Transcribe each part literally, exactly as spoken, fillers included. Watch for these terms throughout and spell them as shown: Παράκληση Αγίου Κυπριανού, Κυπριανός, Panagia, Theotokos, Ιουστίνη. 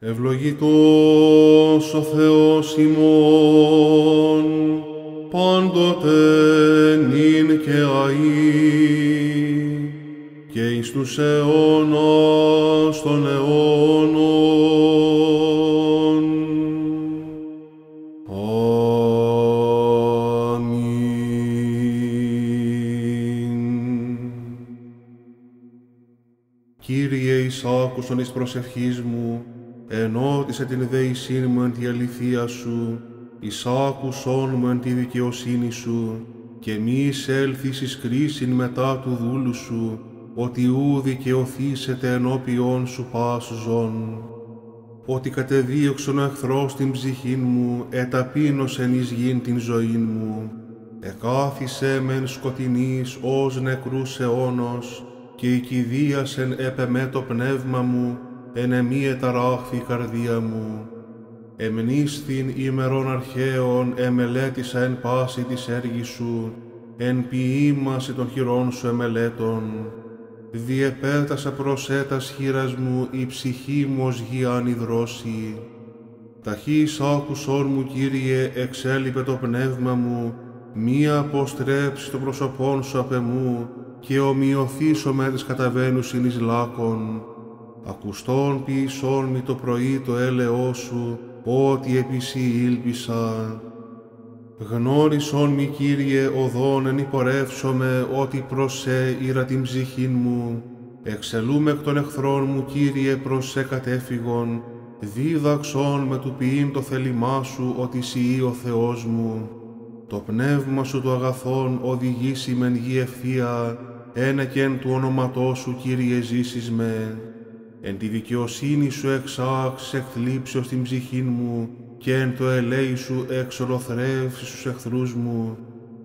Ευλογητός ο Θεός ημών, πάντοτε νυν και αΐ, και εις τους αιώνας των αιώνων. Αμήν. Κύριε, εις άκουσον εις προσευχής μου, ενώτισε την δέησήν μου εν τη αληθεία σου, εις άκουσον μου εν τη δικαιοσύνη σου, και μη εισέλθεις εις κρίσιν μετά του δούλου σου, ότι ου δικαιωθήσετε ενώπιον σου πάσουζον. Ότι κατεδίωξον ο εχθρός την ψυχήν μου, εταπείνωσεν εις γην την ζωήν μου, εκάθισε μεν σκοτεινής ως νεκρούς αιώνος, και οικιδίασεν επεμέ το πνεύμα μου, εν εμή εταράχθη η καρδία μου. Εμνίσθην ημερών αρχαίων εμελέτησα εν πάση της έργης σου, εν ποιήμαση των χειρών σου εμελέτων. Διεπέτασα προς έτας χείρας μου, η ψυχή μου ως γη ανιδρώσει. Ταχύς άκουσόν μου, Κύριε, εξέλιπε το πνεύμα μου, μη αποστρέψεις το προσωπόν σου απ' εμού, και ομοιωθήσω με της καταβαίνουσιν εις λάκων. Ακουστών ποιησόν μη το πρωί το έλεό σου, ότι επί σύ ήλπισα. Γνώρισόν μη, Κύριε, οδόν εν υπορεύσομαι, ότι προς σε ήρα την ψυχήν μου. Εξελούμε εκ των εχθρών μου, Κύριε, προς σε κατέφυγον. Δίδαξόν με του ποιήν το θέλημά σου, ότι σύ ο Θεός μου. Το πνεύμα σου το αγαθόν οδηγήσει μεν γη ευθεία, ένεκεν του όνοματός σου, Κύριε, ζήσεις με. Εν τη δικαιοσύνη σου εξάξεις εκ θλίψεως την ψυχήν μου, και εν το ελέη σου εξολοθρεύσεις τους εχθρούς μου,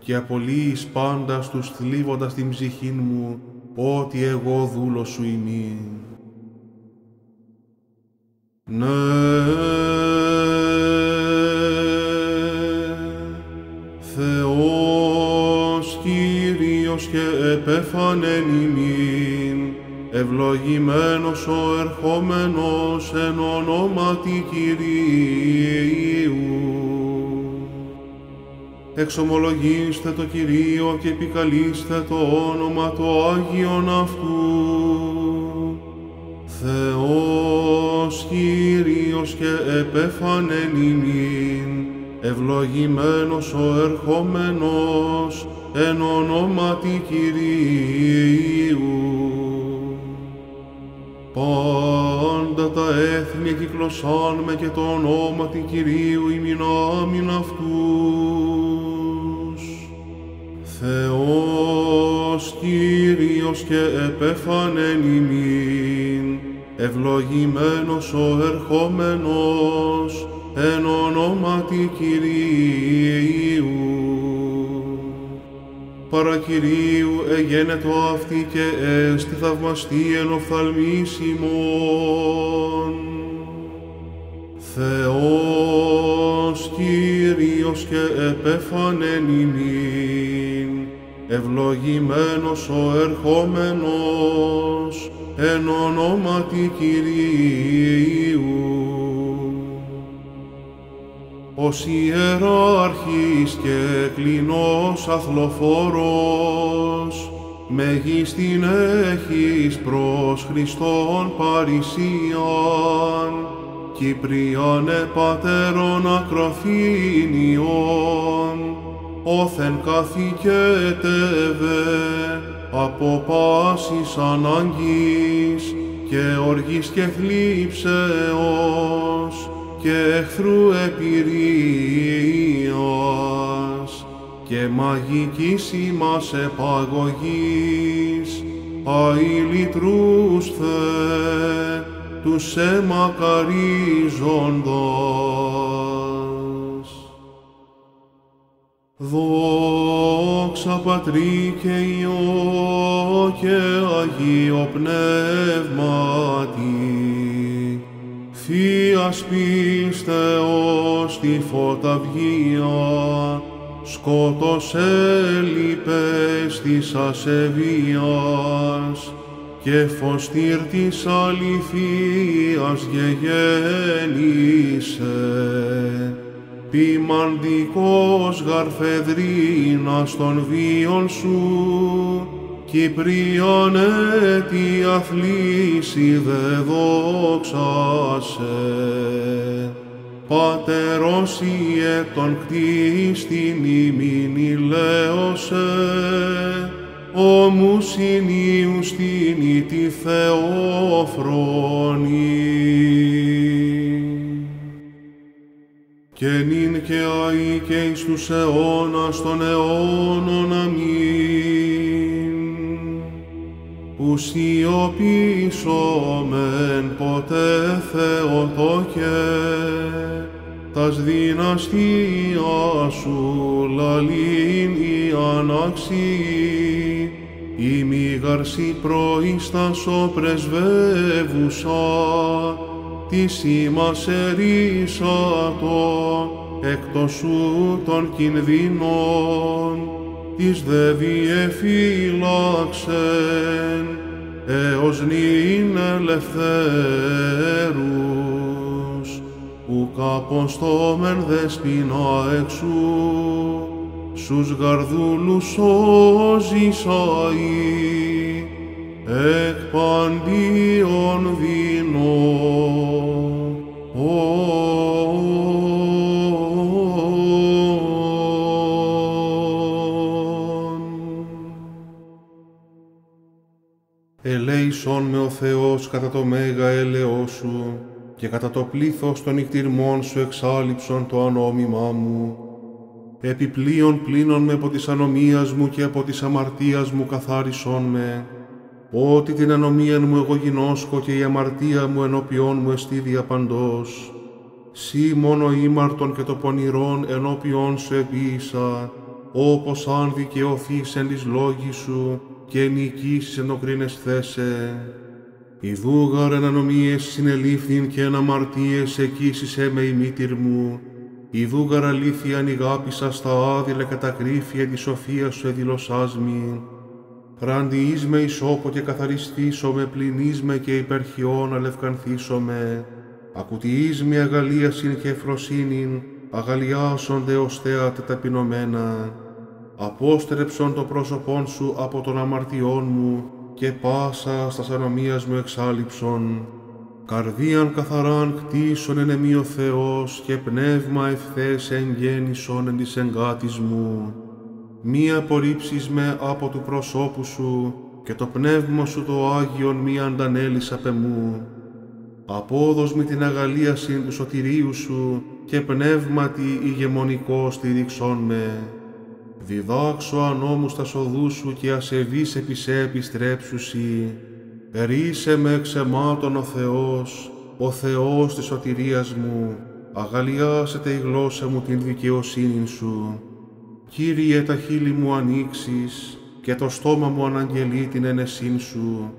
και απολύεις πάντα τους θλίβοντας την ψυχήν μου, ότι εγώ δούλος σου είμαι. Ναι, Θεός Κύριος και επέφανεν ημίν, ευλογημένος ο ερχόμενος εν ονόματι Κυρίου. Εξομολογήστε το Κυρίο και επικαλείστε το όνομα το Άγιον αυτού. Θεός Κύριος και επέφανεν ημίν, ευλογημένος ο ερχόμενος εν ονόματι Κυρίου. Πάντα τα έθνη εκκυκλωσάν με και το ονόματι Κυρίου ημίν άμιν αυτούς. Θεός Κύριος και επέφανεν ημίν, ευλογημένος ο ερχόμενος εν ονόματι Κυρίου. Παρά Κυρίου εγένετο αυτή και έστι θαυμαστή εν οφθαλμής ημών. Θεός Κύριος και επέφανεν ημίν, ευλογημένος ο ερχόμενος εν ονόματι Κυρίου. Ως ιεράρχης και κλινός αθλοφόρος, μεγίστην έχεις προς Χριστόν παρησίαν, Κυπριανέ πατέρων ακροφήνιον, όθεν καθηκέτευε από πάσης ανάγκης και οργής και θλίψεως, και εχθρού επιρροίας και μαγικής ημάς επαγωγής, αηλητρούσθε τους εμακαρίζοντας. Δόξα Πατρί και Υιό και Αγίο Πνεύματι, Θείας πίστεως τη φωταυγία, σκότωσε λοιπές της ασεβίας και φωστήρ της αληθείας γεγέλησε, ποιμαντικός γαρφεδρίνας των βίων σου, Κυπριανέ τη αθλήσι δε δόξασε. Πατερός ιε τον κτίστην ημίν ηλέωσε, ομους ειν Υιούς την ει τη Θεόφρονη. Και νυν και αεί και εις τους αιώνας των αιώνων αμήν, που σιωπήσομεν ποτέ Θεοτόκε, τας δυναστείας σου λαλήν η ανάξι, ημίγαρση προείστασο πρεσβεύουσα, της ημάς ερήσατο εκτός ούτων κινδυνών, της δε διεφύλαξεν έως νυν ελευθέρους, ουκ αποστόμεν δεσποινα εξού, σους γαρδούλους σώζησαί, εκ παντίον δεινό. Ελέησον με ο Θεός κατά το μέγα έλεό σου και κατά το πλήθος των νυχτηρμών σου εξάλειψον το ανώμημά μου. Επιπλείον πλήνων με από της ανομίας μου και από της αμαρτίας μου καθάρισον με. Ότι την ανομία μου εγώ γινώσκω και η αμαρτία μου ενώπιόν μου εστίδη απαντός. Συ μόνο ήμαρτον και το πονηρόν ενώπιόν σου επίησα, όπως αν δικαιωθείς εν της λόγη σου και νικήσεις εν οκρίνες θέσε. Ιδούγαρεν ανομίες συνελήφθην και εν αμαρτίες εκείσισέ με η μήτηρ μου. Ιδούγαρα λήθιαν η γάπησα στα άδειλα κατακρύφιε τη σοφία σου εδηλωσάσμη. Ραντιείς με εις όπο και καθαριστήσομαι, πληνείς με και υπερχιών αλευκανθήσομαι. Ακουτιείς με αγαλίασιν και εφροσύνην, αγαλιάσονται ως θέατε ταπεινωμένα. Απόστρεψον το πρόσωπόν σου από των αμαρτιών μου και πάσα στας ανομίας μου εξάλειψον. Καρδίαν καθαράν κτίσον εν εμεί ο Θεός και πνεύμα ευθές εγγέννησον εν της εγκάτης μου. Μη απορρίψεις με από του προσώπου σου, και το πνεύμα σου το Άγιον μη αντανέλης απ' εμού. Απόδος μη την αγαλίασιν του σωτηρίου σου, και πνεύματι ηγεμονικό στηρίξον με. Διδάξω ανόμους τας οδούς σου, και ασεβείς επί σε επιστρέψουσι. Ρίσε με εξ αιμάτων ο Θεός, ο Θεός της σωτηρίας μου, αγαλιάσετε η γλώσσα μου την δικαιοσύνην σου. Κύριε, τα χείλη μου ανοίξεις, και το στόμα μου αναγγελεί την ένεσήν σου,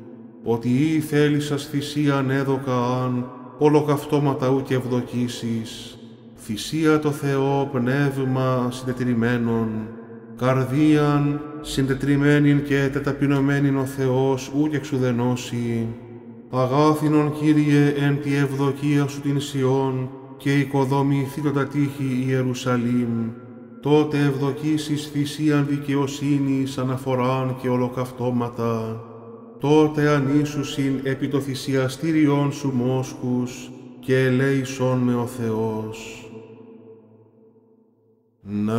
ότι ή θέλησας θυσίαν έδωκα αν, ολοκαυτώματα ου και ευδοκήσεις. Θυσία το Θεό πνεύμα συντετριμμένον, καρδίαν συντετριμμένην και τεταπεινωμένην ο Θεός ου και εξουδενώσει. Αγάθινον, Κύριε, εν τη ευδοκία σου την Σιών, και οικοδομηθήτων τα τείχη Ιερουσαλήμ. Τότε ευδοκίσεις θυσίαν δικαιοσύνης αναφοράν και ολοκαυτώματα. Τότε ανήσουσιν επί το θυσιαστήριόν σου μόσχους και ελέησον με ο Θεός. Ναι,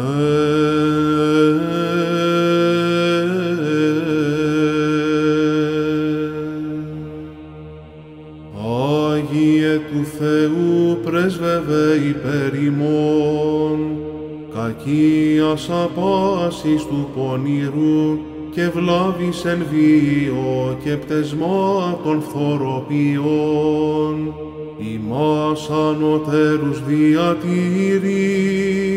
Άγιε του Θεού πρέσβευε υπέρ ημών, κακίας απάσης του πονηρού και βλάβης εν βίο και πτεσμάτων φθοροποιών, ημάς ανωτέρους διατηρεί,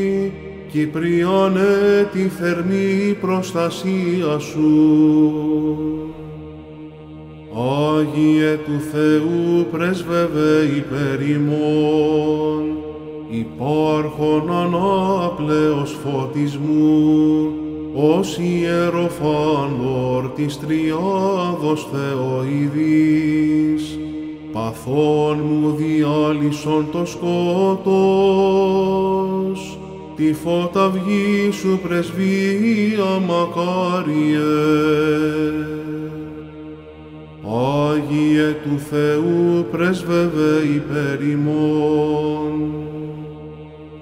Κυπριανέ τη θερμή προστασία σου. Άγιε του Θεού πρέσβευε υπέρ ημών, υπάρχον ανάπλεος φωτισμού, ως ιεροφάνορ της Τριάδος Θεοειδής, παθών μου διάλυσον το σκότος, τη φώτα βγή σου πρεσβεία μακάριε. Άγιε του Θεού πρέσβευε υπέρ ημών,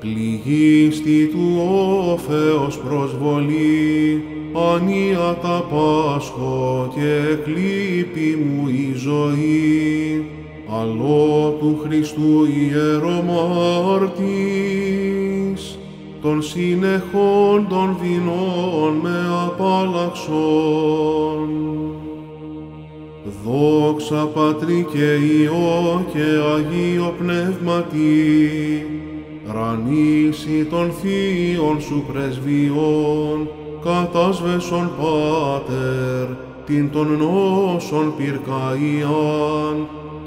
πληγίστη του ο Θεός προσβολή, ανίατα πάσχω και εκλείπη μου η ζωή, αλλό του Χριστού ιερομάρτης, των συνεχών των δεινών με απαλλαξών. Δόξα Πατρί και Υιό και Αγίο Πνεύματι, ρανίσι των θείων σου πρεσβειών, κατάσβεσον Πάτερ, την των νόσων πυρκαΐαν,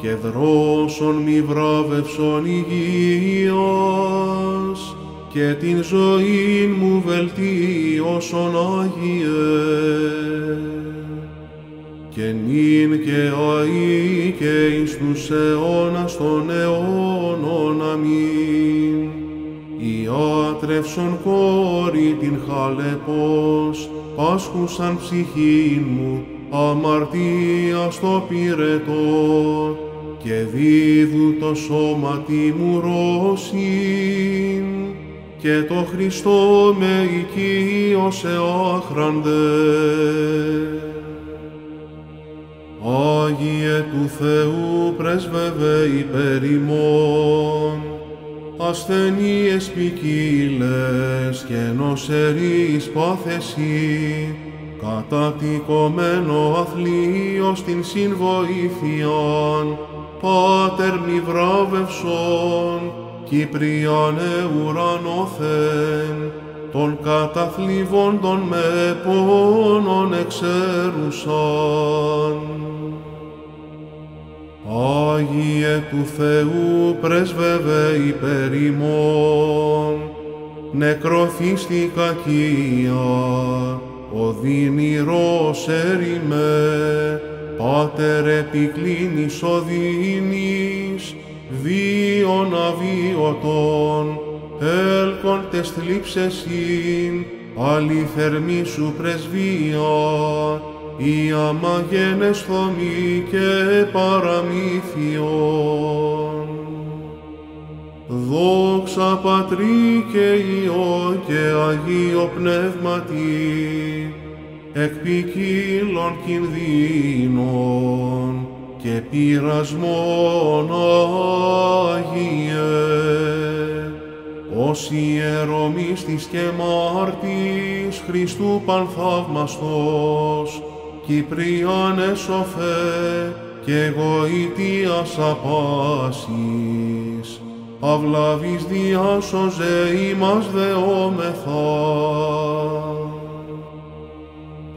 και δρόσον μη βράβευσον υγείας, και την ζωήν μου βελτίωσον Άγιε. Και νυν και αΐ και εις τους αιώνας των αιώνων αμήν. Ιάτρευσον κόρη την χαλεπός, πάσχουσαν ψυχήν μου, αμαρτία στο πυρετό, και δίδου το σώμα τη μου ρώσιν, και το Χριστό με οικείωσε άχρανδε. Άγιε του Θεού πρέσβευε υπέρ ημών, ασθενείες ποικίλες και νοσερείς πάθεσι, κατατικωμένο αθλίω στην συνβοήθειαν, Πάτερ μη βράβευσον, Κυπριανέ ουρανόθεν, των καταθλιβόντων με πόνων εξέρουσαν. Άγιε του Θεού πρέσβευε υπέρ ημών, νεκροθίστη κακία, οδυνηρός έρημε, Πάτερ επικλίνης οδύνης, βίων αβίωτων, έλκον τες θλίψεσιν, αληθερμή σου πρεσβεία, η αμαγένες θομή και παραμύθιον. Δόξα Πατρί και Υιό και Αγίο Πνεύματι, εκ ποικίλων κινδύνων και πειρασμών Άγιε, ως ιερομύστης και μάρτης Χριστού πανθαύμαστος, Κυπριανέ σοφέ και γοητείας απάσης, αυλαβής διάσωζε ημάς δεόμεθα.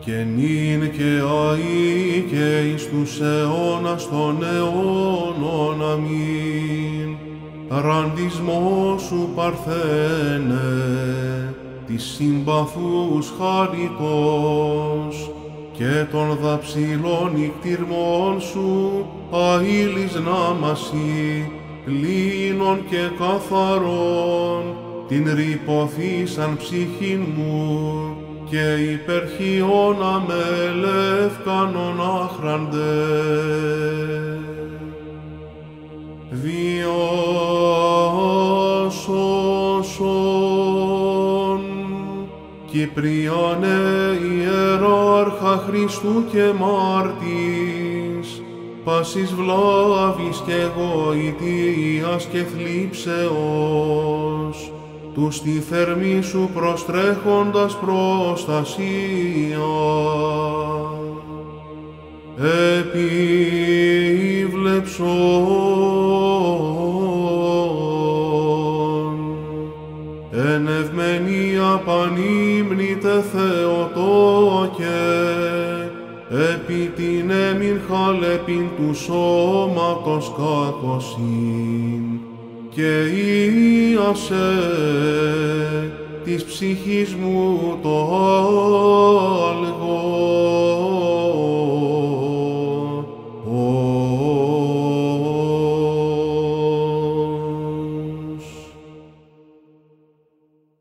Και νυν και αΐ και εις τους αιώνας των αιώνων αμήν. Ραντισμό σου παρθένε, της συμπαθούς χαριτός, και των δαψιλών νυκτηρμών σου αήλης νάμασι, λύνων και καθαρών, την ρυπωθήσαν ψυχήν μου, και υπερχιώνα με λεύκανον άχραντε. Διάσωσον, Κυπριανέ ιεράρχα Χριστού και μάρτης, πάσης βλάβης και γοητείας και θλίψεως, τους τη θερμή σου προστρέχοντας προστασία. Επιβλεψόν, εν ευμενία πανύμνητε Θεοτόκε, επί την έμην χαλεπήν του σώματος κάκωσιν, και ίασε της ψυχής μου το άλγο.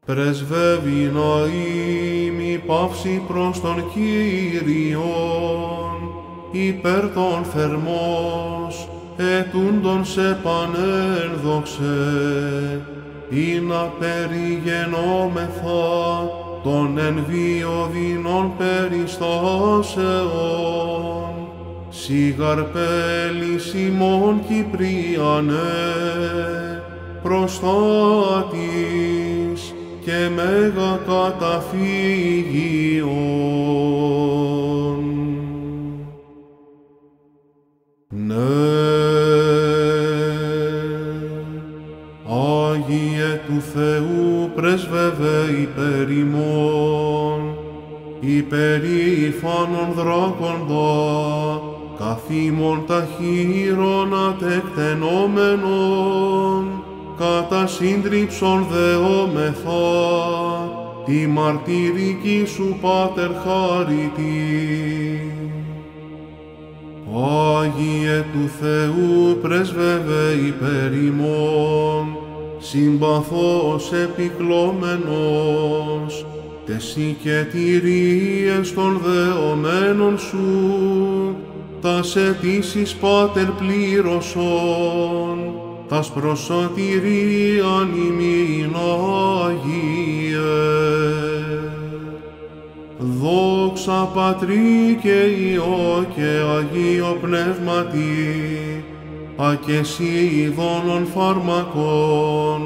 Πρεσβεύει νοήμι παύση προς τον Κύριον, υπέρ των θερμός, ετούντον σε πανένδοξε, ή να περιγενόμεθα των εν βιωδινών περιστάσεων. Σιγαρπέλης ημών Κυπριανέ, προστάτης και μέγα καταφύγιον. Του Θεού πρεσβεύε υπέρ ημών, υπερήφανον δράκοντα, καθήμων ταχύρωνα τεκτενόμενον, κατά σύντριψον δεόμεθα, τη μαρτυρική σου Πάτερ χάριτη. Άγιε του Θεού πρεσβεύε υπέρ ημών, συμπαθώς επικλώμενος, τεσί και τηρίες των δεωμένων σου, τας αιτήσεις Πάτερ πλήρωσον, τας προσωτηρίαν ημίν Άγιε. Δόξα Πατρί και Υιό και Αγίο Πνεύματι, ακεσί δόνων φαρμακών,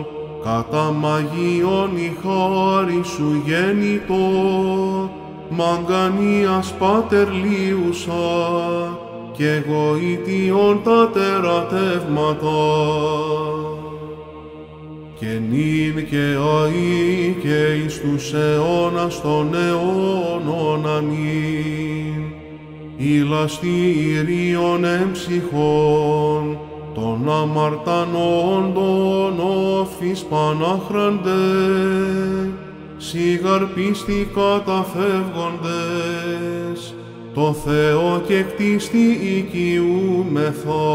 κατά μαγείων η χάρη σου γέννητο, μαγκανίας Πάτερ Λίουσα, και γοητείων τα τερατεύματα. Και νυν και αΐ και εις τους αιώνας των αιώνων αμήν. Ηλαστήριον εμψυχών, των αμαρτανόντων όφης πανάχραντε, σιγαρπίστη καταφεύγοντες, το Θεό και κτίστη οικιούμεθα.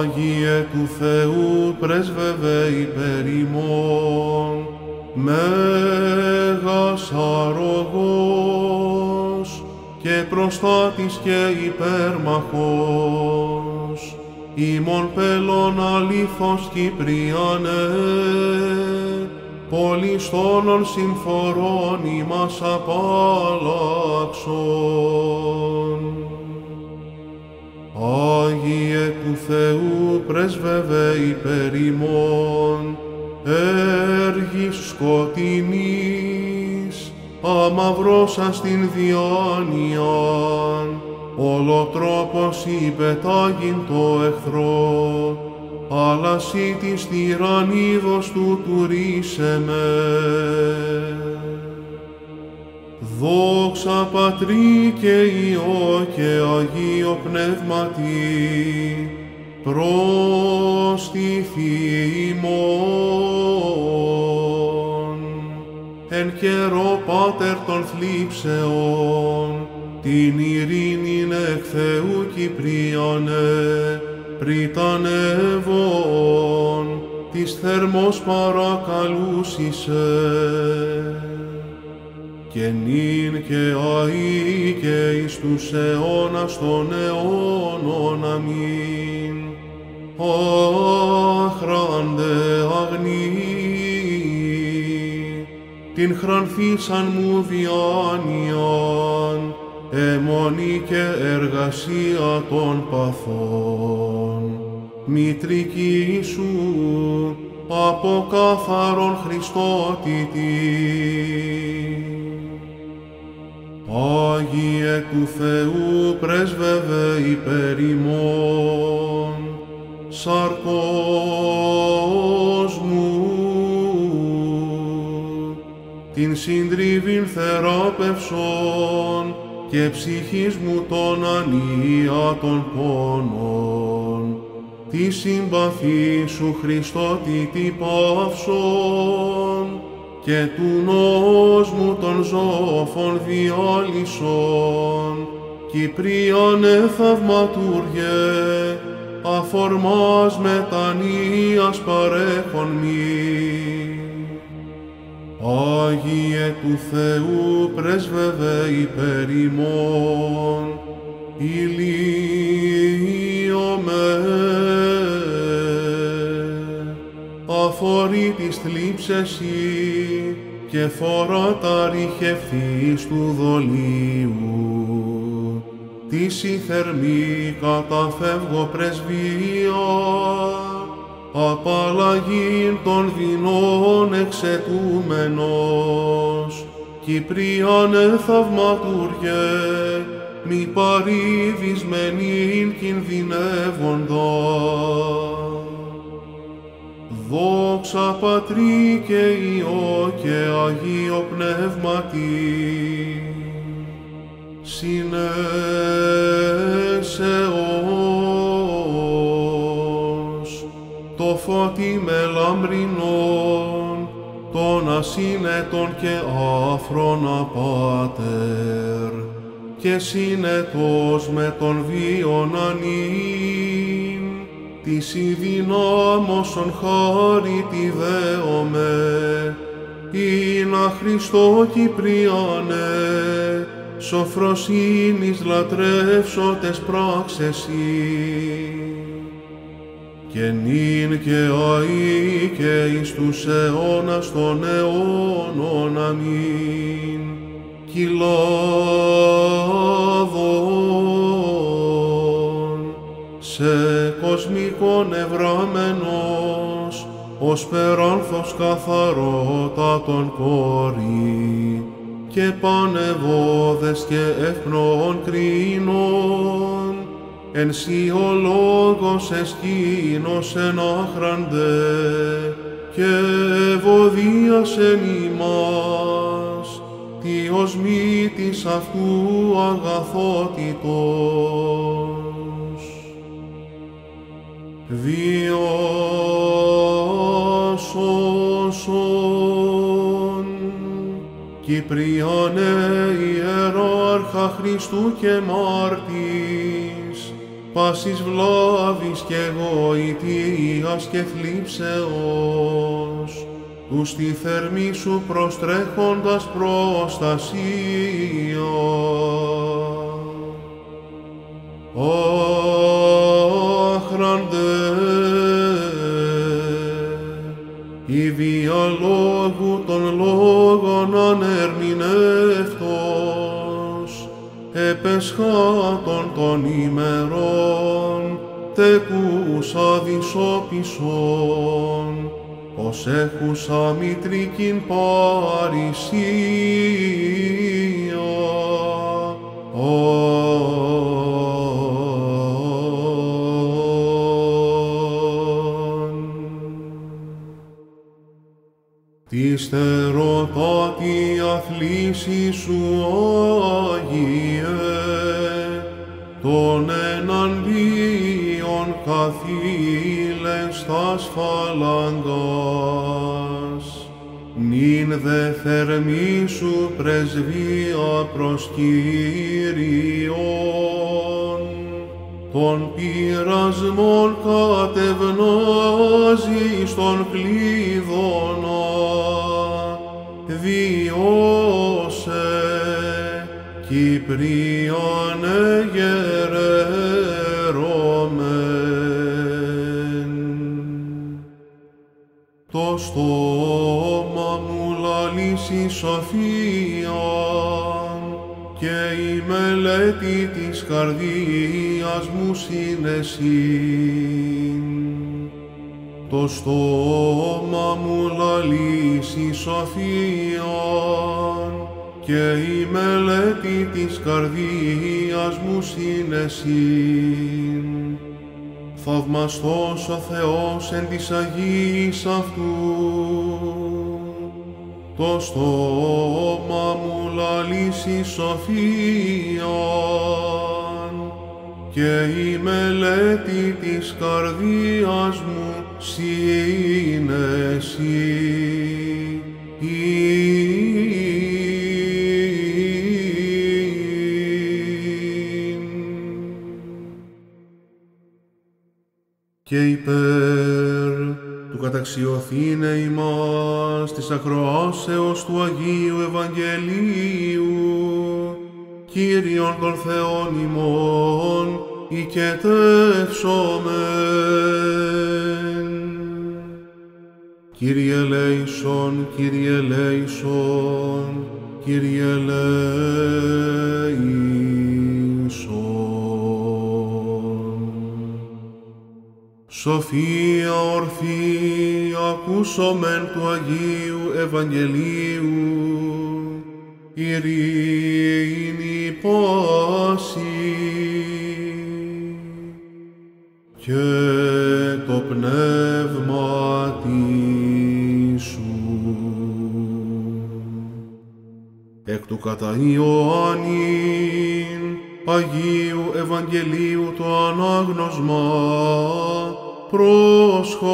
Άγιε του Θεού πρεσβεύε υπέρ ημών, μέγας αρρωγός και προστάτης και υπέρμαχος, ημών πελών αλήθως Κυπριανέ, πολύς τόνων συμφορών ημάς απαλλάξον. Άγιε του Θεού πρεσβεύε υπέρ ημών, έργης σκοτεινής, αμαυρώσας την διάνοιαν, ολοτρόπος υπετάγην το εχθρό, αλλά σύ της τυραννίδος του τουρίσε με. Δόξα Πατρί και Υιό και Αγίο Πνεύματι, προστιθήμων. Εν καιρό Πάτερ των θλίψεων, την ειρήνην εκ Θεού Κυπριανέ, πριτανεύων, της θερμός παρακαλούσισε. Και νυν και αΐ και εις τους αιώνας των αιώνων αμήν. Άχραντε αγνή, την χρανθήσαν μου διάνοιαν, αιμονή και εργασία των παθών, μητρική σου από καθαρόν Χριστότητη. Άγιε του Θεού πρεσβεύε υπέρ ημών, σαρκός μου, την συντριβήν θεράπευσον και ψυχής μου των ανία των πόνων, τη συμπαθή σου Χριστό τη τι παύσον, και του νόος μου των ζωόφων διόλυσον. Κυπρίανε θαυματούργε, αφορμάς μετανοίας παρέχον μη. Άγιε του Θεού πρέσβευε υπέρ ημών, ηλίωμαι, αφορεί της θλίψεσι και φορά τα ρηχευθείς του δολίου. Της η θερμή καταφεύγω πρεσβεία, απαλλαγήν των δεινών εξαιτούμενος. Κυπρίανε θαυματούργε, μη παρήδυσμενήν κινδυνεύοντα. Δόξα Πατρί και Υιό και Αγίο Πνεύματι, συνέσεως, το φώτι με λαμπρινών, των ασύνετων και άφρον απάτερ, και συνετός με τον βίον ανή, της η δυνάμωσον χάρη τη δέομαι, ίνα Χριστό Κυπριανέ, σοφροσύνης λατρεύσοτες πράξεσι. Και νυν και αΐ και εις τους αιώνας των αιώνων αμήν. Κυλάδων σε κοσμικόν ευραμένος, ως περάνθος καθαρότατον κόρη, και πανεβόδες και ευπνοών κρίνων, εν σιολόγος εσκήνος εν άχραντε, και ευωδίασεν ημάς, τι ως μύτης αυτού αγαθότητος. Διώσωσον Κυπριανέ Ιεράρχα Χριστού και Μάρτης, πάσης βλάβης και γοητείας και θλίψεως, τους τη θερμή σου προστρέχοντας προστασία. Άχραντε, η διαλόγου των λόγων ανερμηνεύτος, επεσχάτων των ημερών, τεκούσα δυσόπισον, ως έχουσα μητρικήν παρησία. Της θερωτάτη αθλήσι σου, Άγιε, των εναντίον καθήλες τας φαλαγγάς, νυν δε θερμή σου πρεσβεία προς Κύριον, των πειρασμών κατευνάζει στον κλείδωνα, διώσε Κυπριανέ γερέρωμεν. Το στόμα μου λαλήσει σοφία, και η μελέτη της καρδίας μου συνεσύν. Το στόμα μου λαλήσει σοφίαν, και η μελέτη της καρδίας μου συνεσύν. Θαυμαστός ο Θεός εν της Αγίας αυτού, το στόμα μου λαλήσει σοφίαν, και η μελέτη της καρδίας μου συνεσύ. Και υπέρ του καταξιωθήνε ημάς της ακροάσεως του Αγίου Ευαγγελίου, Κύριον των Θεών ημών, οικετεύσομεν. Κύριε ελέησον, Κύριε ελέησον, Κύριε ελέησον. Σοφία ορθή, ακούσομεν του Αγίου Ευαγγελίου, ειρήνη πάση και το πνεύμα σου. Εκ του κατά Ιωάννη Αγίου Ευαγγελίου το ανάγνωσμα προσχόμεν.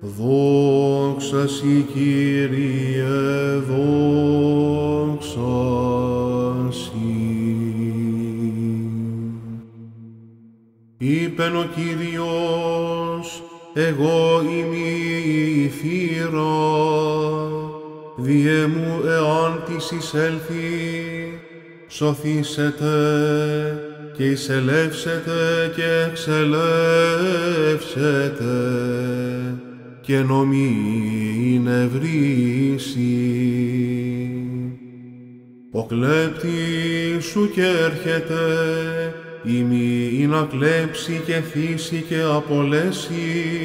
Δόξα σοι, Κύριε, δόξα σοι. Είπεν ο Κύριος, εγώ είμαι η θύρα, διέ μου εάν της εισέλθει, σωθήσετε και εισελεύσετε και εξελεύσετε, και νομίν ευρύσει. Ο κλέπτης σου και έρχεται, ημί να κλέψει και θύσει και απολέσει.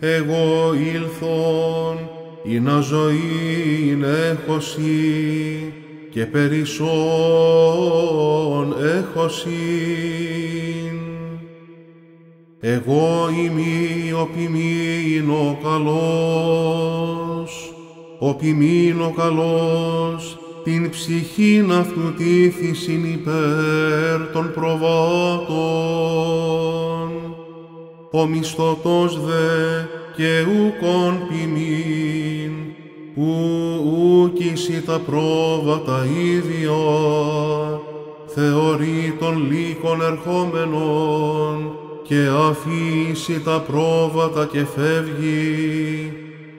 Εγώ ήλθον, ή να ζωήν έχωση, και περισσόν έχωση. Εγώ ημί οπιμήν ο καλός, οπιμήν ο καλός, την ψυχήν αυτού τύθησιν υπέρ των προβάτων. Ο μισθωτός δε και ούκον ποιμήν, ου ούκηση τα πρόβατα ίδια, θεωρεί των λύκων ερχόμενων, και αφήσει τα πρόβατα και φεύγει,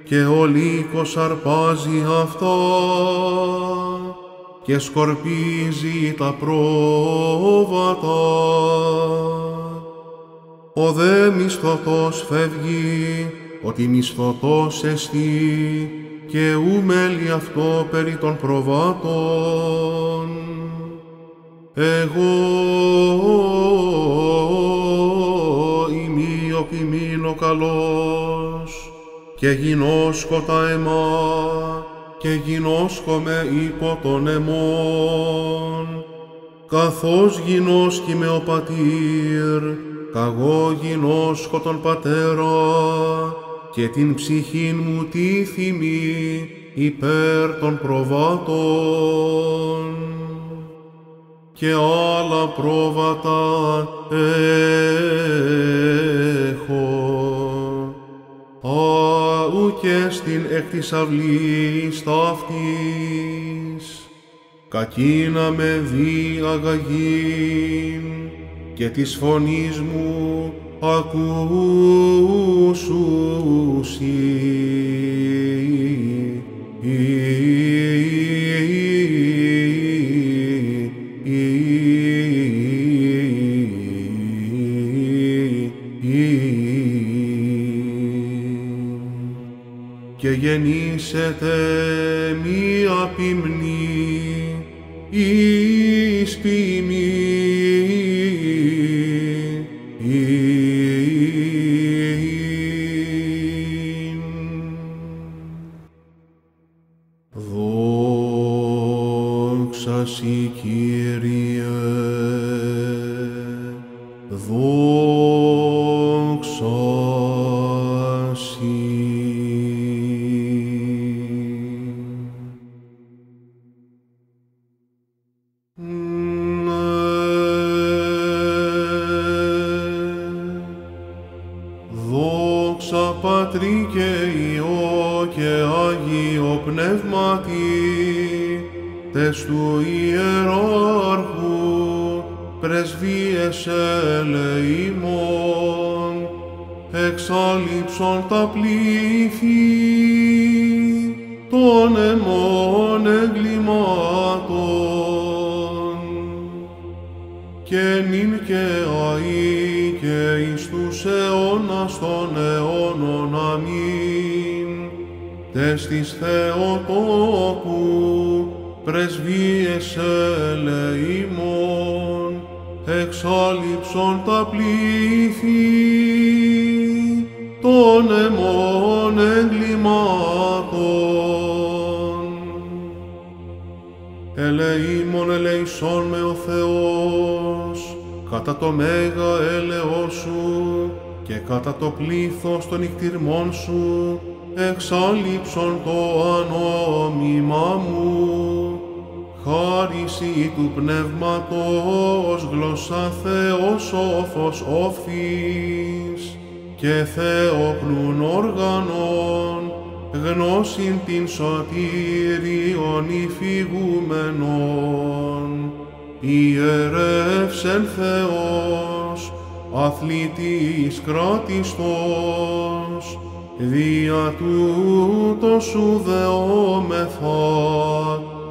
και ο λύκος αρπάζει αυτά και σκορπίζει τα πρόβατα. Ο δε μισθωτός φεύγει, ότι μισθωτός εστί, και ου μέλει αυτό περί των προβάτων. Εγώ οπιμήν ο καλός, και γινώσκωτα αιμά, και γινώσκομαι υπό των αιμών, καθώς γινώσκει με ο πατήρ, καγώ γινώσκω τον πατέρα, και την ψυχήν μου τη θυμή υπέρ των προβάτων. Και άλλα πρόβατα έχω, αου και στην εκ της αυλής ταύτης, κακή να με δει αγαγήν, και της φωνής μου ακούσουσι. Και γεννήσετε μία ποιμνή εις ποιμνή. Δόξα σοι, Κύριε, δόξα. Υιό και Άγιο Πνεύματι, τες του Ιεράρχου πρεσβείες ελεήμων, εξαλείψον τα πλήθη των αιμών εγκλημάτων, και νυν και αΐ και εις τους αιώνας των αιώνων. Αμήν. Τες της Θεοτόκου πρεσβείες ελεήμων, εξαλείψον τα πλήθη των αιμών εγκλημάτων. Ελεήμων ελεησόν με ο Θεός, κατά το μέγα έλεό σου και κατά το πλήθος των νυκτηρμών σου, εξαλείψον το ανώμημά μου. Χάρισι του πνεύματος γλώσσα Θεός όφος όφης και θεόπνουν όργανον γνώσιν την σωτήριον υφηγούμενον. Ιερεύσεν Θεός αθλητής κράτιστος, δια τούτος σου δεόμεθα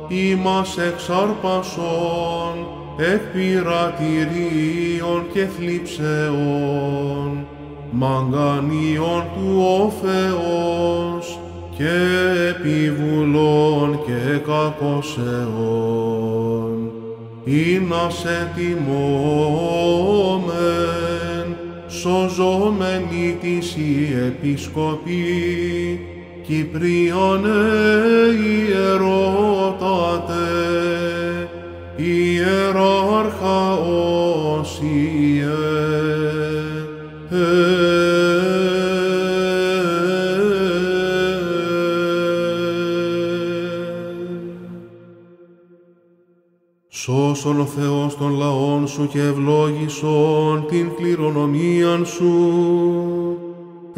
ημάς εξάρπασον, εκ πειρατηρίων και θλίψεων, μαγκανίων του όφεως, και επιβουλών και κακοσεών. Είνας ετοιμόμεν, σωζόμεν η της η επισκοπή, Κυπριανέ ιερότατε, ιεράρχα όσιε, ε, ε, σώσον ο Θεός των λαών σου και ευλόγησον την κληρονομίαν σου.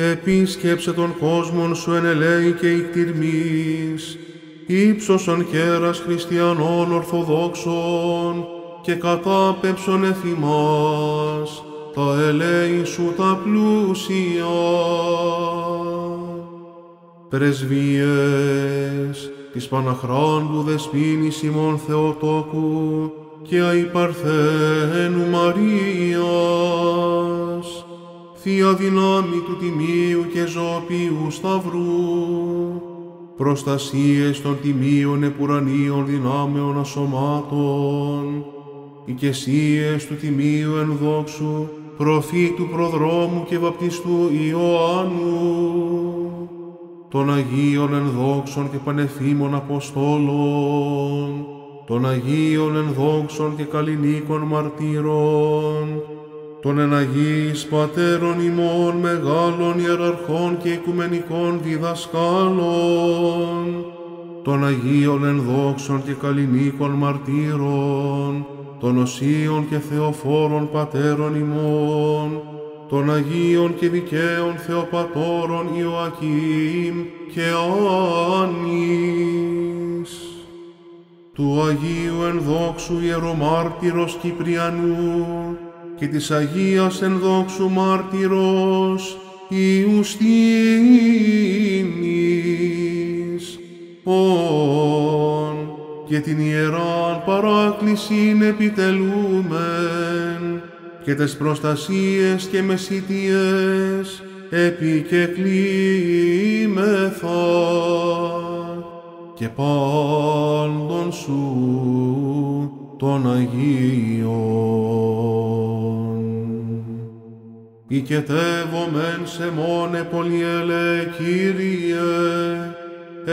Επίσκεψε τον κόσμον σου εν ελέη και ικτηρμής, ύψωσον χέρας χριστιανών ορθοδόξων και κατάπεψον εφημάς τα ελέη σου τα πλούσια. Πρεσβείες της Παναχράντου Δεσποίνης ημών Θεοτόκου και αϊπαρθένου Μαρίας, θεία δυνάμει του Τιμίου και Ζωοποιού Σταυρού, προστασίες των Τιμίων επουρανίων δυνάμεων ασωμάτων, οικεσίες του Τιμίου ενδόξου, προφήτου προδρόμου και βαπτιστού Ιωάννου, των Αγίων ενδόξων και πανεφήμων Αποστόλων, των Αγίων ενδόξων και καλλινίκων μαρτύρων, των εναγείς πατέρων ημών, μεγάλων ιεραρχών και οικουμενικών διδασκάλων, των Αγίων ενδόξων και καλλινίκων μαρτύρων, των οσίων και θεοφόρων πατέρων ημών, των Αγίων και δικαίων θεοπατώρων Ιωακείμ και Άννης, του Αγίου ενδόξου ιερομάρτυρος Κυπριανού και της Αγίας ενδόξου μάρτυρος Ιουστίνης, ον και την Ιεράν Παράκλησιν επιτελούμεν, και τες προστασίες και μεσίτιες επικεκλείμεθα, και πάντων σου των Αγίων. Οικετεύομεν σε μόνε πολυελέ Κύριε,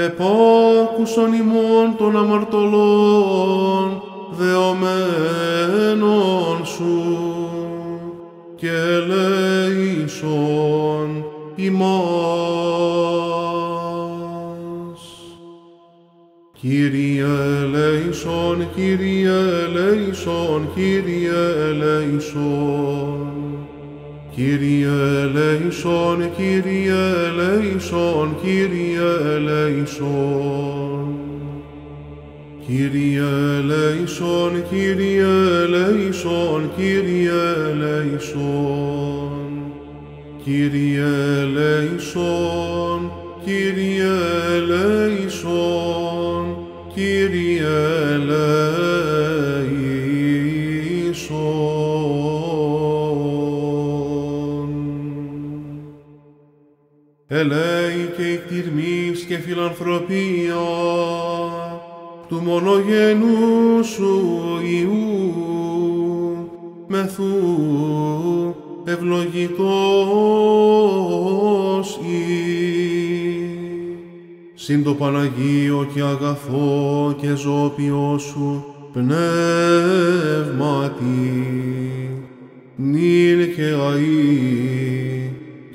επάκουσον ημών των αμαρτωλών δεωμένων σου, και ελέησον ημάς. Κύριε ελέησον, Κύριε ελέησον, Κύριε ελέησον, Κύριε ελέησον, Κύριε ελέησον, Κύριε ελέησον. Κύριε ελέησον, Κύριε ελέησον, Κύριε ελέησον. Κύριε ελέησον, Κύριε ελέησον, Κύριε ελέησον. Ελέη και η κτηρμής και φιλανθρωπία του μονογενού σου Υιού, μεθού ευλογητός ή. Συν το Παναγίο και αγαθό και ζώπιό σου πνεύματι, νυν και αΐ,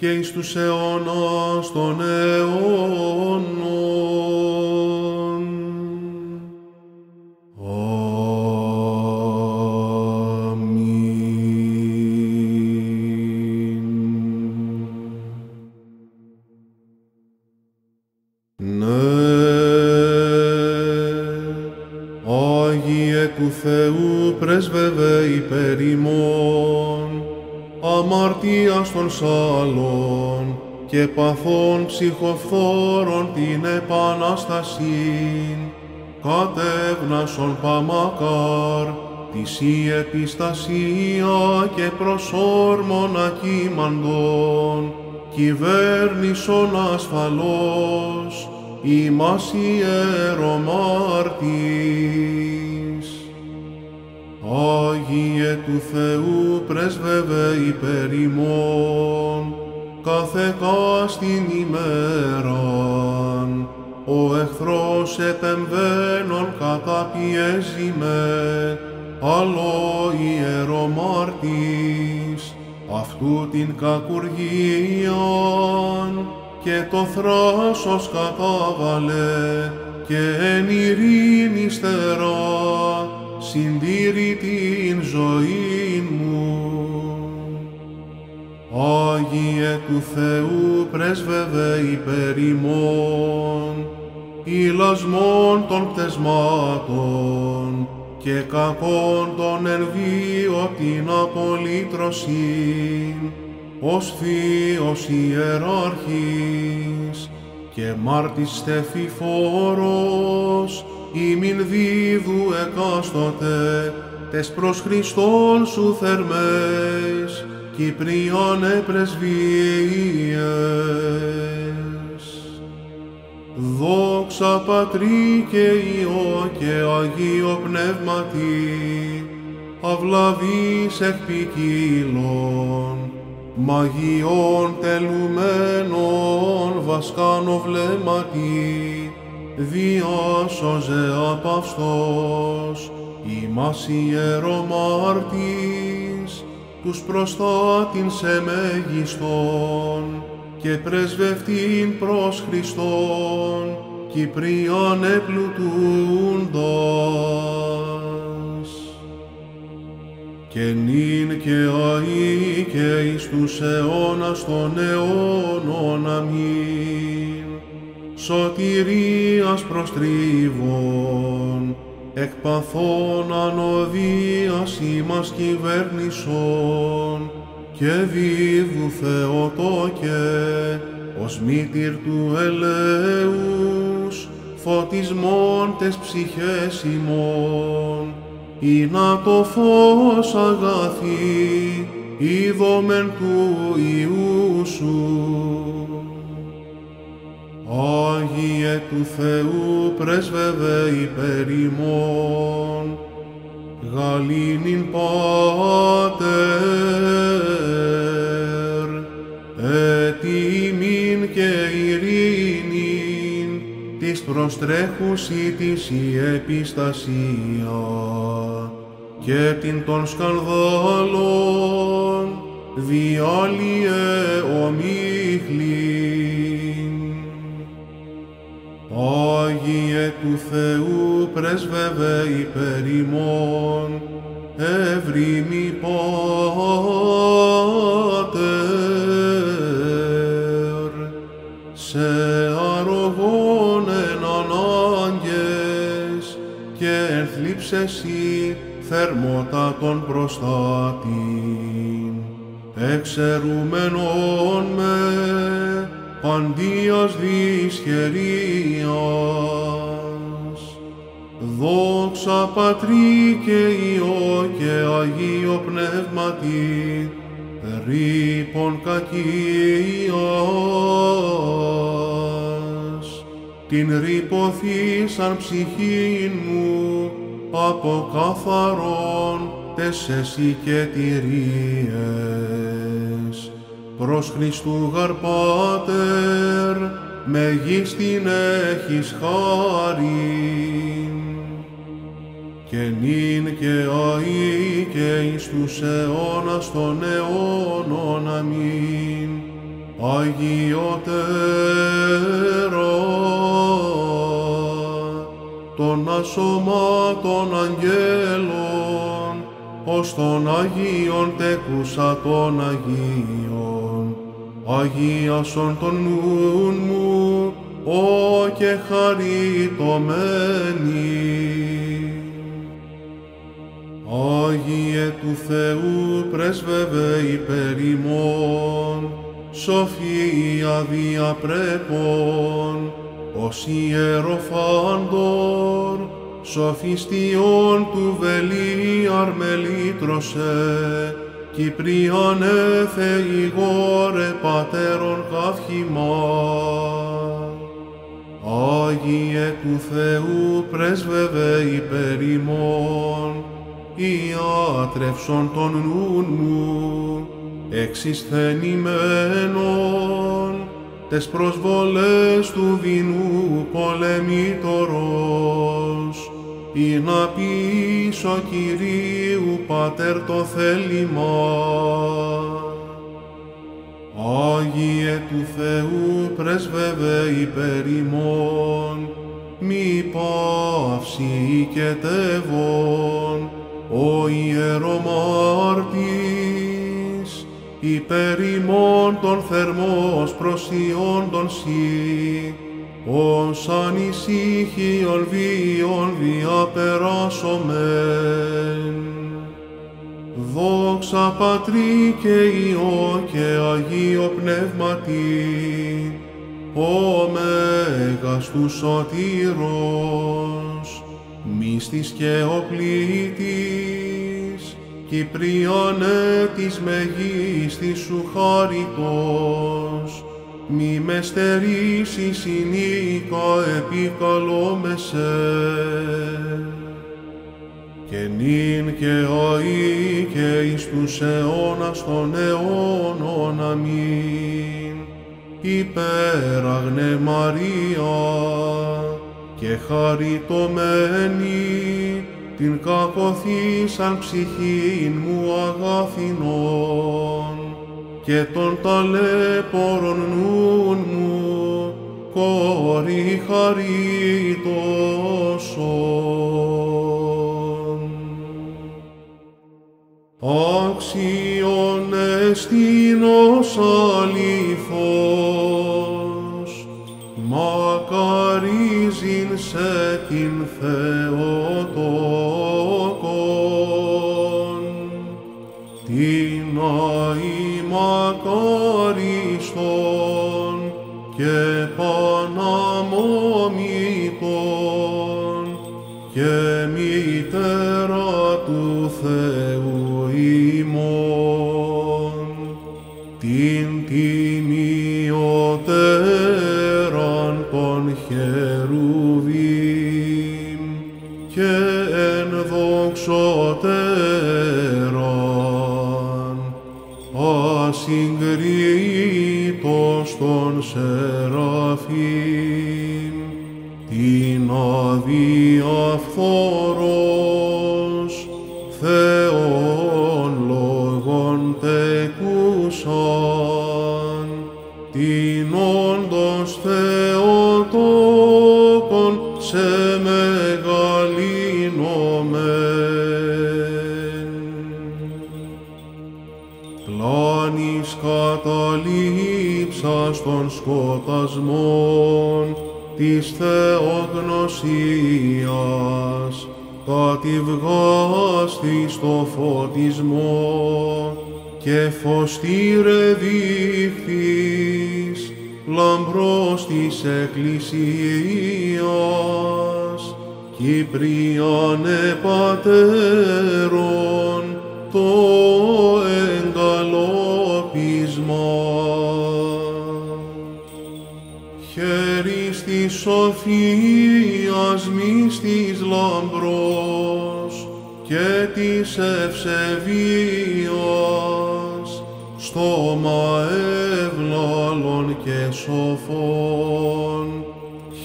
και εις τους αιώνας των αιώνων. Αμήν. Ναι, Άγιε του Θεού πρέσβευε υπέρ ημών, αμαρτίας των σάλων και παθών ψυχοφθόρων την Επανάστασιν, κατεύνασον παμακάρ της η επιστασία και προσόρμονα κείμαντον, κυβέρνησον ασφαλώς, ημάς ιερομάρτης. Άγιε του Θεού πρέσβευε υπέρ ημών, κάθε κάστην ημέραν, ο εχθρός επεμβαίνων καταπιέζει με, άλλο ιερομάρτης, αυτού την κακουργίαν, και το θράσος κατάβαλε, και εν ειρήνη στερά, συντήρη την ζωή μου. Άγιε του Θεού πρέσβευε υπέρ ημών, ηλασμών των πτεσμάτων και κακών των ενβίων απ' την απολύτρωση, ως θείος ιεράρχης και μάρτης θεφιφόρος, ημιν δίδου εκάστοτε τες προς Χριστόν σου θερμές Κυπριανέ πρεσβείες. Δόξα Πατρί και Υιό και Αγίο Πνεύματι, αυλαβής εκ ποικίλων μαγιών τελουμένων βασκάνο βλέμματι, διάσωζε απαυστός, ημάς ιερομάρτης, τους προστάτην σε μέγιστον και πρεσβευτήν προς Χριστόν, Κυπρίαν επλουτούντας. Και νυν και αΐ και εις τους αιώνας των αιώνων. Αμήν. Σωτηρίας προστρίβων, εκ παθών ανωδίας ημάς κυβέρνησον, και δίδου Θεοτόκε, ως μήτηρ του ελέους, φωτισμόν τες ψυχές ημών, ίνα το φως αγαθή, είδομεν του Υιού σου. Άγιε του Θεού πρέσβευε υπέρ ημών, γαλήνην Πάτερ, ετοιμήν και ειρήνην της προστρέχουσι της η επιστασία και την των σκανδάλων διάλυε ομίχλην. Άγιε του Θεού πρέσβευε υπέρ ημών, ευρύμι Πάτερ, σε αρρωγόν εν ανάγκες και ενθλίψεσαι εσύ θερμότα τον προστάτην, εξαιρούμενον με παντίας δυσχερίας. Δόξα Πατρί και Υιό και Αγίο Πνεύματι, ρήπων κακίας, την ρήποθήσαν ψυχήν μου, από καθαρόν τες εσύ και τηρίες. Προς Χριστού γαρ Πάτερ, με γης την έχεις χάριν, και νυν και αεί και εις τους αιώνας των αιώνων αμήν. Αγιότερα των ασωμάτων αγγέλων, ως των Αγίων τέκουσα των Αγίων. Αγίασον τον νουν μου, ω και χαριτωμένη. Άγιε του Θεού πρεσβεύε υπέρ ημών, σοφία διαπρέπων, ως ιεροφάντορ, σοφιστιών του βελή αρμελήτρωσε, Κυπριανέ Θεηγόρε πατέρων καυχημά. Άγιε του Θεού πρέσβευε υπέρ ημών, ιάτρευσον τον νουν μου, εξισθενημένον, τες προσβολές του δεινού πολεμήτωρος, ή να πείσω Κυρίου Πατέρ το θέλημα. Άγιε του Θεού πρεσβεύε υπέρ ημών, μη παύση ηκετεύων, ο ιερομάρτης, υπέρ ημών τον θερμός προσιόντων σύ, ως ανησύχιον βίον διαπεράσομεν. Δόξα Πατρί και Υιό και Αγίο Πνεύματι, ο Μέγας του Σωτήρος, μύστης και ο πλήτης, Κυπριανέ της μεγίστης σου χάριτος, μη με στερήσεις η νίκα επικαλόμεσαι, και νυν και αεί και εις τους αιώνας των αιώνων αμήν. Υπέραγνε Μαρία και χαριτωμένη, την κακοθήσαν ψυχήν μου αγαθινών, και των ταλέπορων νουν μου, κόρη χαριτώσον. Άξιον εστίν ως αληθώς, μακαρίζειν σε την Θεοτόκον, την αή μακαριστόν και παναμωμητόν, και μητέρα του Θεού ημών, την τιμιότεραν των χερουβίμ και ενδοξότεραν ασυγκρίτως των Σεραφείμ, την αδιαφθορός Θεών λόγων τεκούσαν, την όντως Θεοτόκον σε μεγαλύνομεν. παθασμών της θεογνωσίας, κατευγάστη στο φωτισμό και φωστήρε δείχτης, λαμπρός της Εκκλησίας. Κυπριανέ Πατέρων, το εγκαλόπισμα. Χέρις της σοφίας μυστής λαμπρός και της ευσεβίας, στόμα ευλαλών και σοφών.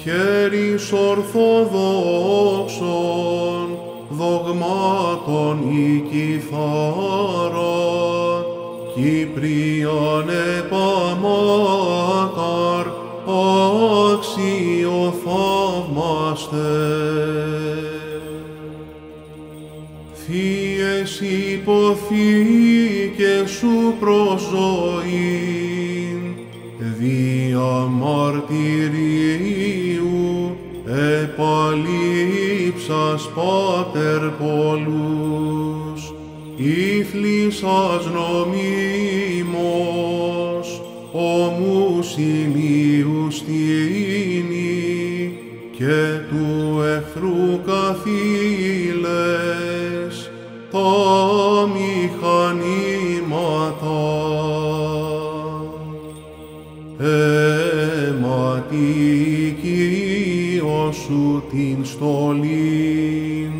Χέρις ορθοδόξων, δογμάτων η κιθάρα, Κυπριανέ Παμάκαρ, άξιο θαύμαστε. Θείες υποθήκες σου προς ζωήν, δια μαρτυρίου επαλείψας, Πάτερ, πολλούς, ήθλησας νομίμως, ομούς ημίους τίνη, και του εχθρού καθήλες τα μηχανήματα. Αίματι Κύριος σου την στολήν,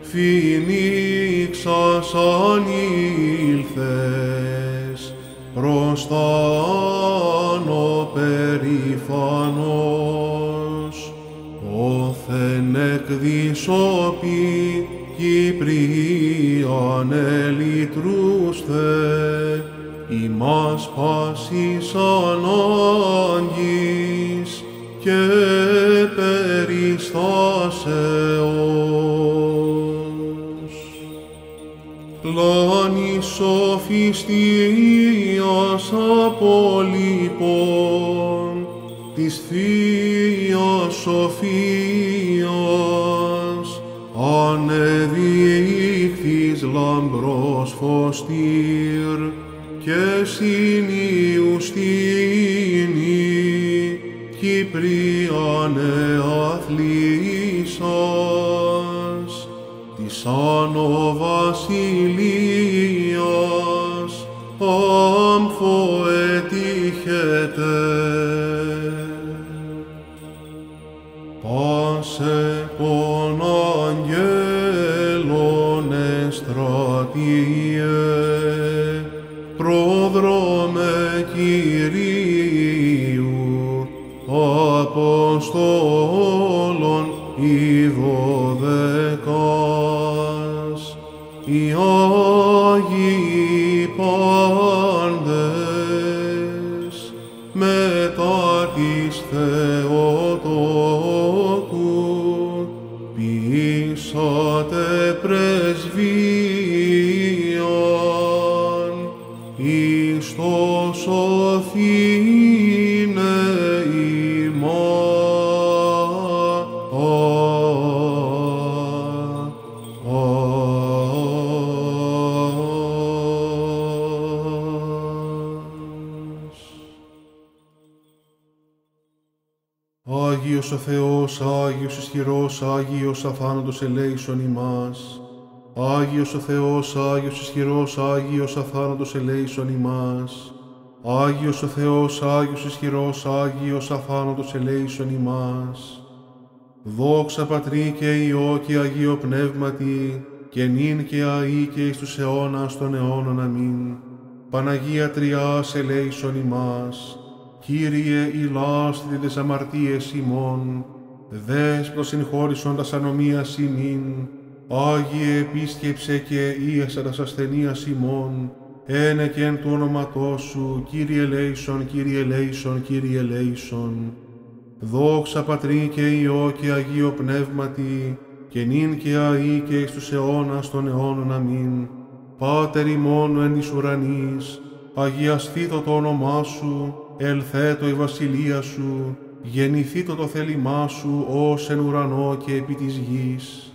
φοινίξας ανήλθες, προς τα άνω περηφανός, όθεν εκδισώπη Κυπριανέ λυτρούσθε, ημάς πάσης ανάγκης και περιστάσεως. Πλάνης σοφιστίας απολύπων της Θείας Σοφίας, ανεδείχθης λαμπρός φωστήρ και συνιουστίνη, Κυπριανέ αθλήσας, της άνω βασιλείας αμφοετύχεται. Πάσε των αγγέλων εστρατείε, πρόδρομε Κυρίου, Αποστόλων ειδωδεκάς, οι Άγιοι πάντες, μετά της Θεοτόκου, πείσατε πρεσβείαν, εις το σωθήνε ημάς. Άγιος ο Θεός, Άγιος ισχυρός, Άγιος αθάνατος ελέησον ημάς. Άγιος ο Θεός, Άγιος ισχυρός, Άγιος αθάνατος ελέησον ημάς. Άγιος ο Θεός, Άγιος ισχυρός, Άγιος αθάνατος ελέησον ημάς. Δόξα Πατρί και Υιό και Αγίο Πνεύματι, και νυν και αεί και εις τους αιώνας των αιώνων. Αμήν. Παναγία Τριάς ελέησον ημάς. Κύριε, ηλάσθητε τες αμαρτίες ημών, δες προσυγχώρησον τας ανομίας ημίν. Άγιε, επίσκεψε και ίασα τας ασθενείας ημών, ένε και εν του όνοματός σου, Κύριε ελέησον, Κύριε ελέησον, Κύριε ελέησον. Δόξα Πατρί και Υιό και Αγίο Πνεύματι, και νυν και αεί και εις τους αιώνας των αιώνων. Αμήν. Πάτερ ημών εν εις ουρανείς, αγιαστήτω το όνομά σου, ελθέτω η βασιλεία σου, γεννηθήτω το θέλημά σου ως εν ουρανώ και επί της γης.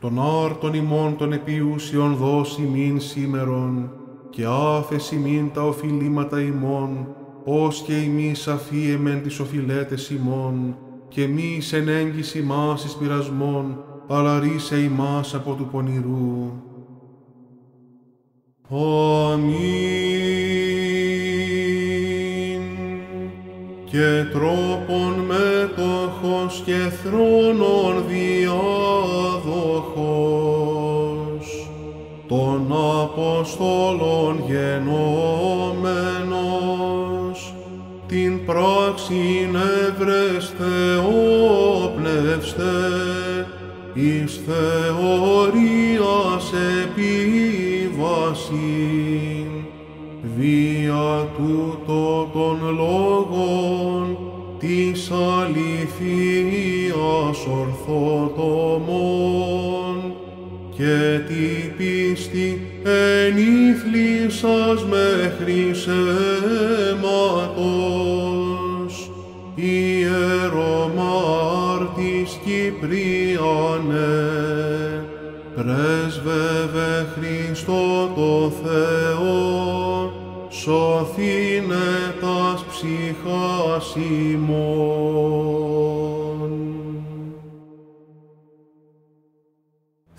Τον άρτον ημών των επιούσιον δώσει μην σήμερον, και άφεση μην τα οφειλήματα ημών, ως και ημείς αφίεμεν τις οφειλέτες ημών, και μη εν έγκυση μας εις πειρασμόν, αλλά ρίσε ημάς από του πονηρού. Αμήν. Και τρόπον μέτοχος και θρόνον διάδοχος, των Αποστόλων γενόμενος, την πράξην εύρεσθε όπλευστε, εις θεωρίας επιβασίν, δια τούτο των λόγων της αληθείας ορθότομων, και τη πίστη ενήθλησας μέχρις αίματος, ιερομάρτης Κυπριανέ, πρέσβευε Χριστό το Θεό, σωθήνε τας ψυχάς ημών.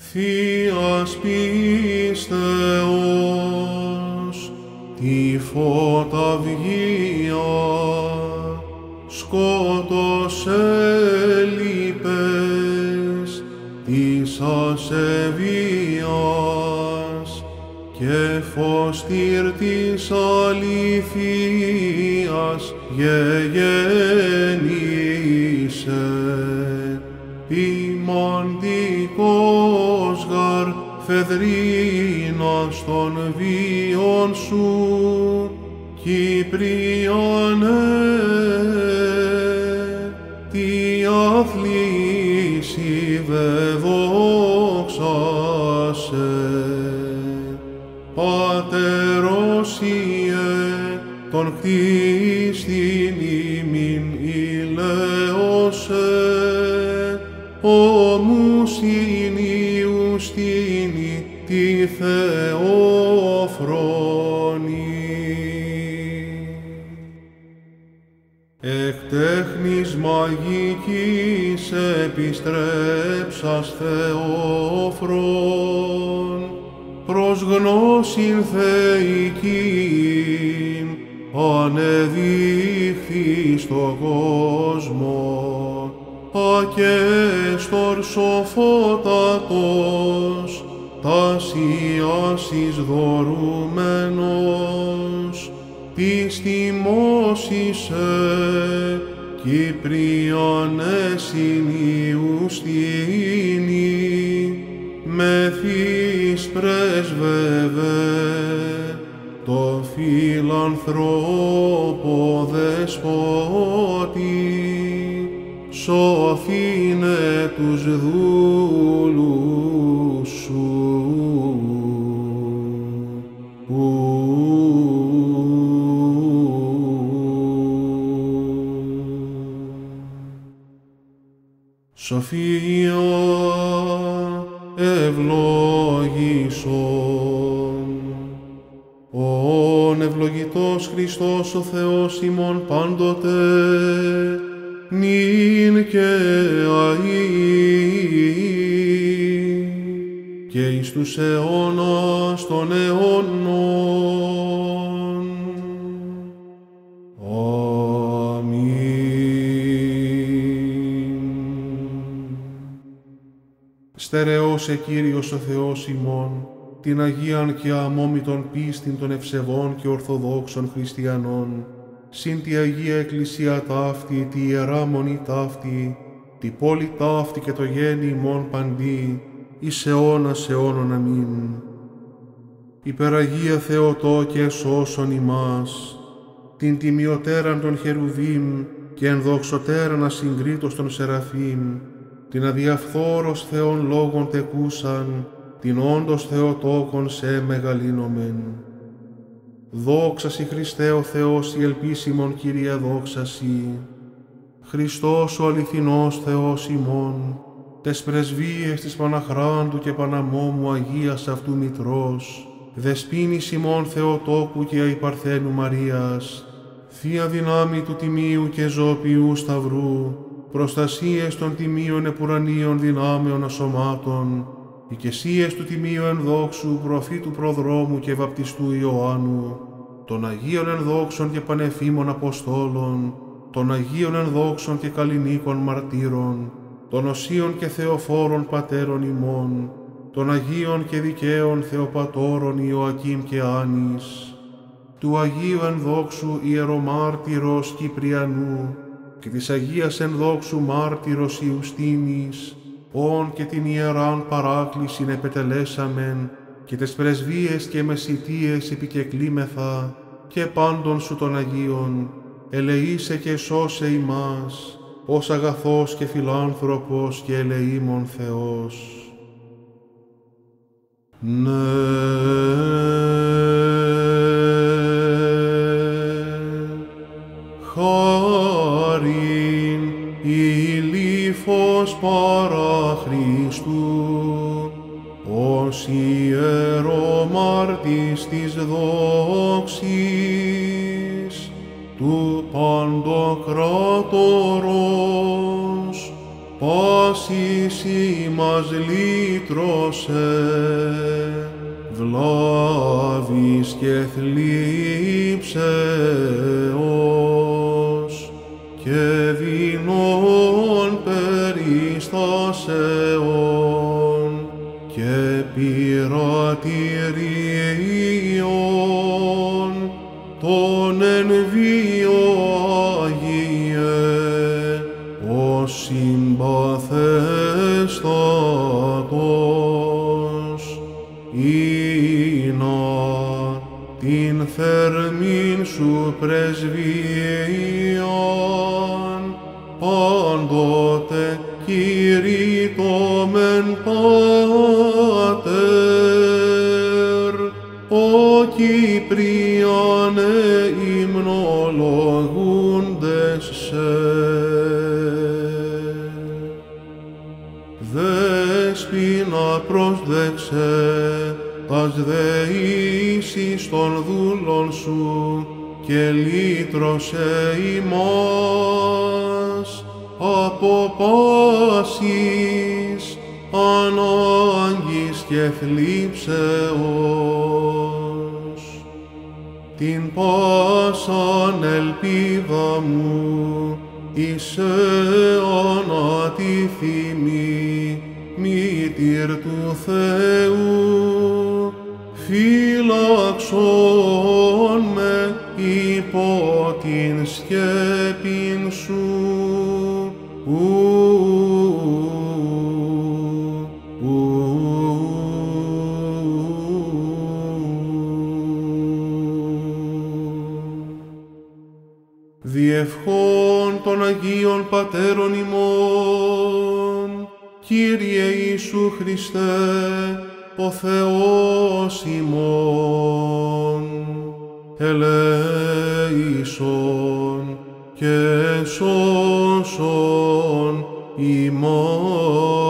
Θείας πίστεως, τη φωταυγία, σκότωσε λύπες της ασεβίας και φως της αληθείας γεγέννησε, ποιμαντικός γαρ φεδρίνας των βίων σου, Κυπριανέ, τι αθλήσι δε δόξασε. Πατέρος Ιε, τον κτίστην ημίν ηλέωσε, ομουσινίους τίνη τη Θεόφρονη. Εκ τέχνης μαγικής επιστρέψας Θεόφρον, προς γνώσιν θεϊκήν ανεδείχθη στο κόσμο, ακέστορ σοφότατος, τασίας εις δωρούμενος, της τιμός εισέ, Κυπριανέ συν Ιουστίνη, μεθύς πρέσβευε, το φιλανθρόπο δεσπότη, σωθήνε τους δούλους σου, που σοφία ευλόγησον. Ον ευλογητός Χριστός ο Θεός ημών πάντοτε, νυν και αεί, και εις τους αιώνας των αιώνων. Αμήν. Στερεώσε Κύριος ο Θεός ημών την Αγίαν και αμόμητον πίστην των ευσεβών και ορθοδόξων χριστιανών, συν τη Αγία Εκκλησία ταύτη, τη Ιερά Μονή ταύτη, τη πόλη ταύτη και το γέννη ημών παντή, εις αιώνας αιώνων. Αμήν. Υπεραγία Θεοτόκε σώσον ημάς, την τιμιωτέραν των χερουβίμ και ενδοξωτέραν ασυγκρίτως των σεραφίμ, την αδιαφθόρος Θεών λόγων τεκούσαν, την όντως Θεοτόκον σε μεγαλύνομεν. Δόξα σοι Χριστέ ο Θεός, η ελπίσιμον Κύριε δόξα σοι. Χριστός ο αληθινός Θεός ημών, τες πρεσβείες της Παναχράντου και Παναμόμου Αγίας αυτού Μητρός, δεσπίνης ημών Θεοτόκου και αϊπαρθένου Μαρίας, θεία δυνάμει του τιμίου και ζώπιου σταυρού, προστασίες των τιμίων επουρανίων δυνάμεων ασωμάτων, οικεσίες του τιμίου ενδόξου προφήτου προδρόμου και βαπτιστού Ιωάννου, των Αγίων ενδόξων και πανεφήμων Αποστόλων, των Αγίων ενδόξων και καλλινίκων μαρτύρων, των Οσίων και Θεοφόρων Πατέρων ημών, των Αγίων και Δικαίων Θεοπατώρων Ιωακήμ και Άνης, του Αγίου ενδόξου Ιερομάρτυρος Κυπριανού και της Αγίας ενδόξου Μάρτυρος Ιουστίνης, όν και την Ιεράν Παράκλησιν επετελέσαμεν και τες πρεσβείες και μεσητείες επικεκλήμεθα και πάντων σου των Αγίων, ελεήσε και σώσε ημάς, ως αγαθός και φιλάνθρωπος και ελεήμων Θεός. Ναι. Χάριν ηλίφος παρά Χριστού, ως ιερομάρτης της δόξης, του παντοκράτορος, πάσης ημάς λύτρωσε, βλάβης και θλίψεως και δεινών περιστάσεων και πειρατηρίων των ενβίω Άγιε, ως συμπαθέστατος, ίνα την θερμήν σου πρεσβείαν, πάντοτε κηρύττομεν Πάτερ, ο Κυπριανέ υμνολογούντες σε. Δέσποινα προσδέξε τας δεήσεις των δούλων σου και λύτρωσε ημάς από πάσης ανάγκης και θλίψεως. Την πάσαν ελπίδα μου εισέ ανατιθύμη, μήτηρ του Θεού, φύλαξον με υπό την σκέπην σου. Διευχών των Αγίων Πατέρων ημών, Κύριε Ιησού Χριστέ, ο Θεός ημών, ελέησον και σώσον ημών.